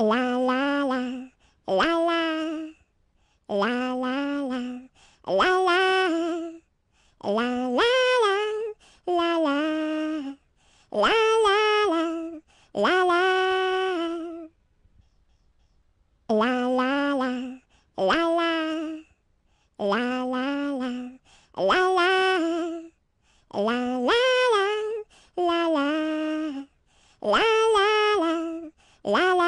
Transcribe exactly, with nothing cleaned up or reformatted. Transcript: La la la, la la, la la la, la la, la la la, la la, la la la, la la. La la la, la la, la la la, la la, la la la, la la, la la la, la la.